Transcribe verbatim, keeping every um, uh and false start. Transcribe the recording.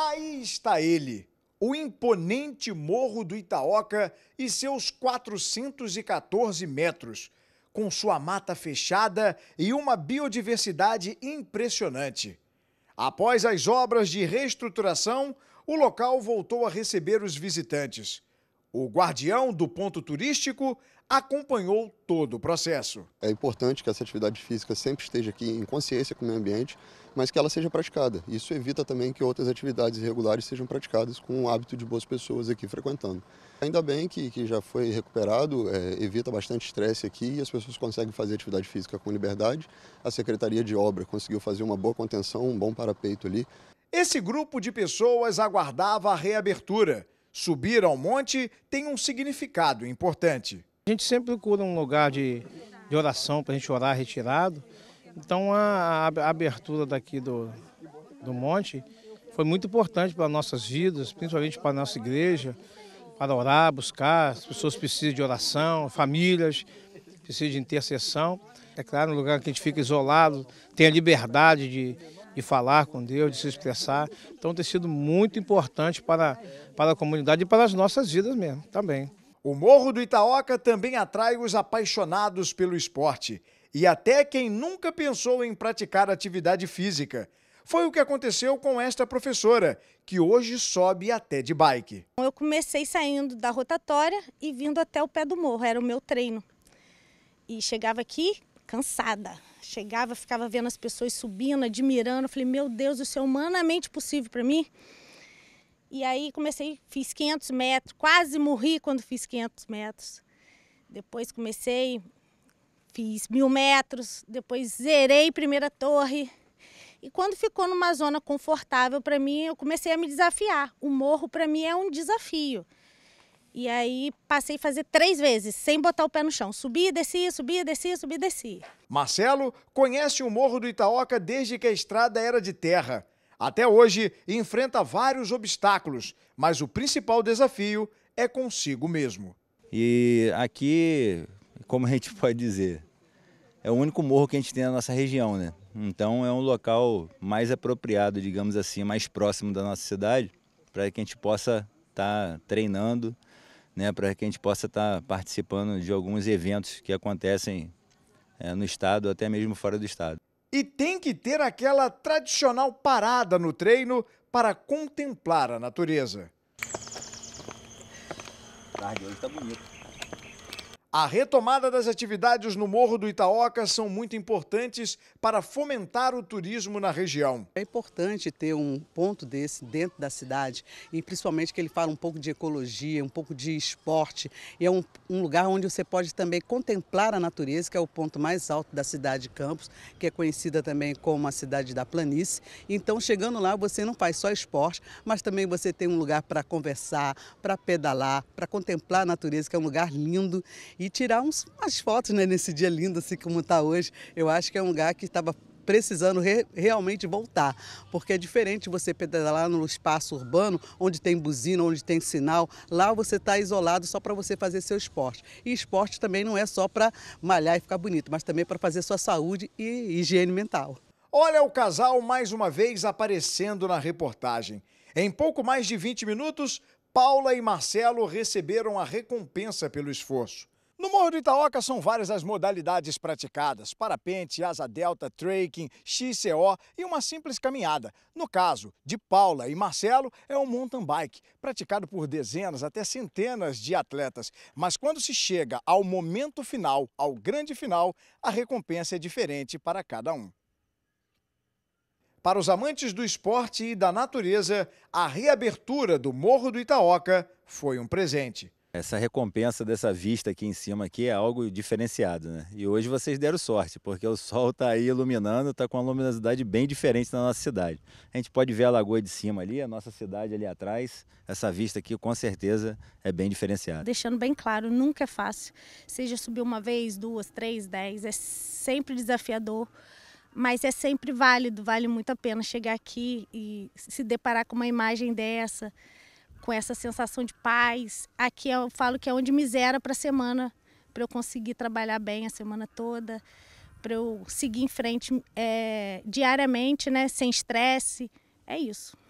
Aí está ele, o imponente Morro do Itaoca e seus quatrocentos e quatorze metros, com sua mata fechada e uma biodiversidade impressionante. Após as obras de reestruturação, o local voltou a receber os visitantes. O guardião do ponto turístico acompanhou todo o processo. É importante que essa atividade física sempre esteja aqui em consciência com o meio ambiente, mas que ela seja praticada. Isso evita também que outras atividades irregulares sejam praticadas com o hábito de boas pessoas aqui frequentando. Ainda bem que, que já foi recuperado, é, evita bastante estresse aqui e as pessoas conseguem fazer atividade física com liberdade. A Secretaria de Obra conseguiu fazer uma boa contenção, um bom parapeito ali. Esse grupo de pessoas aguardava a reabertura. Subir ao monte tem um significado importante. A gente sempre procura um lugar de, de oração para a gente orar retirado. Então a, a abertura daqui do, do monte foi muito importante para nossas vidas, principalmente para a nossa igreja, para orar, buscar. As pessoas precisam de oração, famílias precisam de intercessão. É claro, um lugar que a gente fica isolado, tem a liberdade de... de falar com Deus, de se expressar. Então tem sido muito importante para, para a comunidade e para as nossas vidas mesmo também. O Morro do Itaoca também atrai os apaixonados pelo esporte e até quem nunca pensou em praticar atividade física. Foi o que aconteceu com esta professora, que hoje sobe até de bike. Eu comecei saindo da rotatória e vindo até o pé do morro, era o meu treino. E chegava aqui cansada. Chegava, ficava vendo as pessoas subindo, admirando. Eu falei, meu Deus, isso é humanamente possível para mim? E aí comecei, fiz quinhentos metros, quase morri quando fiz quinhentos metros. Depois comecei, fiz mil metros, depois zerei primeira torre. E quando ficou numa zona confortável para mim, eu comecei a me desafiar. O morro para mim é um desafio. E aí passei a fazer três vezes, sem botar o pé no chão. Subia, descia, subia, descia, subia, descia. Marcelo conhece o Morro do Itaoca desde que a estrada era de terra. Até hoje enfrenta vários obstáculos, mas o principal desafio é consigo mesmo. E aqui, como a gente pode dizer, é o único morro que a gente tem na nossa região, né? Então é um local mais apropriado, digamos assim, mais próximo da nossa cidade, para que a gente possa estar treinando, né, para que a gente possa estar participando de alguns eventos que acontecem é, no estado, até mesmo fora do estado. E tem que ter aquela tradicional parada no treino para contemplar a natureza. Tarde hoje tá bonito. A retomada das atividades no Morro do Itaoca são muito importantes para fomentar o turismo na região. É importante ter um ponto desse dentro da cidade, e principalmente que ele fala um pouco de ecologia, um pouco de esporte. E é um, um lugar onde você pode também contemplar a natureza, que é o ponto mais alto da cidade de Campos, que é conhecida também como a cidade da planície. Então, chegando lá, você não faz só esporte, mas também você tem um lugar para conversar, para pedalar, para contemplar a natureza, que é um lugar lindo. E E tirar uns, umas fotos, né, nesse dia lindo assim como está hoje. Eu acho que é um lugar que estava precisando re, realmente voltar, porque é diferente você pedalar no espaço urbano, onde tem buzina, onde tem sinal. Lá você está isolado só para você fazer seu esporte. E esporte também não é só para malhar e ficar bonito, mas também para fazer sua saúde e higiene mental. Olha o casal mais uma vez aparecendo na reportagem. Em pouco mais de vinte minutos, Paula e Marcelo receberam a recompensa pelo esforço. No Morro do Itaoca são várias as modalidades praticadas: parapente, asa delta, trekking, X C O e uma simples caminhada. No caso de Paula e Marcelo, é um mountain bike, praticado por dezenas até centenas de atletas. Mas quando se chega ao momento final, ao grande final, a recompensa é diferente para cada um. Para os amantes do esporte e da natureza, a reabertura do Morro do Itaoca foi um presente. Essa recompensa dessa vista aqui em cima aqui é algo diferenciado, né? E hoje vocês deram sorte, porque o sol está aí iluminando, está com uma luminosidade bem diferente na nossa cidade. A gente pode ver a lagoa de cima ali, a nossa cidade ali atrás. Essa vista aqui, com certeza, é bem diferenciada. Deixando bem claro, nunca é fácil. Seja subir uma vez, duas, três, dez, é sempre desafiador. Mas é sempre válido, vale muito a pena chegar aqui e se deparar com uma imagem dessa, com essa sensação de paz. Aqui eu falo que é onde me zera para a semana, para eu conseguir trabalhar bem a semana toda, para eu seguir em frente é, diariamente, né, sem estresse. É isso.